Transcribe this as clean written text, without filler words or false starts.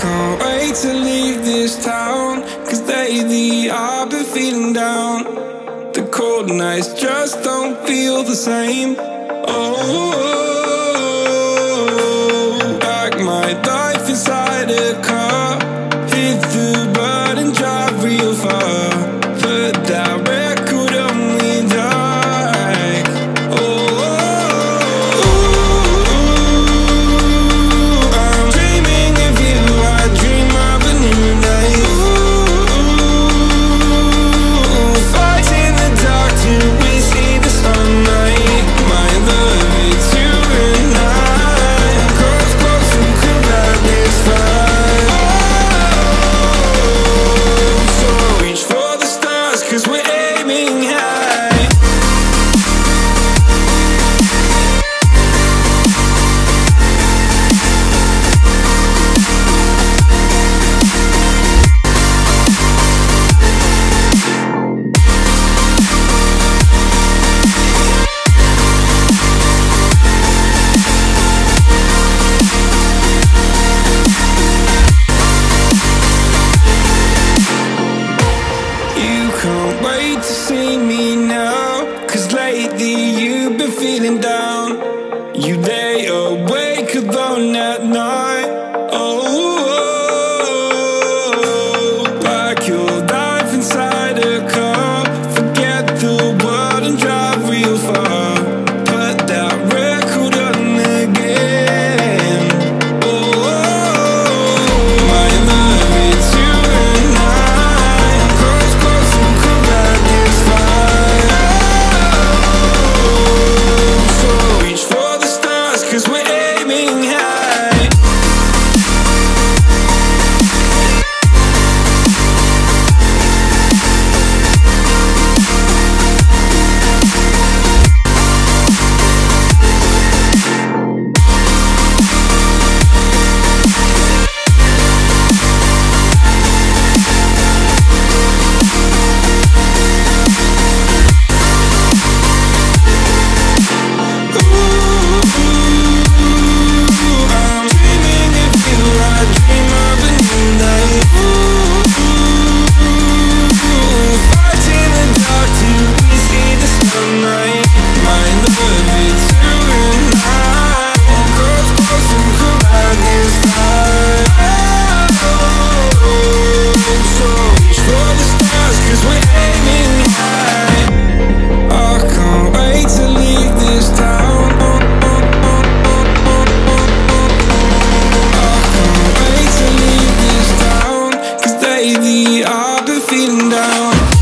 can't wait to leave this town, 'cause lately I've been feeling down. The cold nights just don't feel the same. Oh, pack my life inside a car, hit the bud and drive real far. Put that record on me like, oh, I'm dreaming of you, I dream of a new night. Ooh, fights in the dark till we see the sunlight. My love, it's you and I, close, close and come back this far. Oh, so reach for the stars, 'cause we're aiming high. Can't wait to see me now, 'cause lately you've been feeling down. You lay awake alone at night. Oh, pack your life inside a car, forget the world and drive real far. Put that record on again. Oh, my love, it's you and I, close, close and come back this far. So reach for the stars, 'cause we're aiming high. Ooh, I'm dreaming of you, I dream of a new night. Ooh, fights in the dark till we see the sunlight. My love, it's you and I, close, close and come back this far. So reach for the stars, 'cause we're aiming high. I can't wait to leave this town. I can't wait to leave this town, 'cause lately I've been feeling down.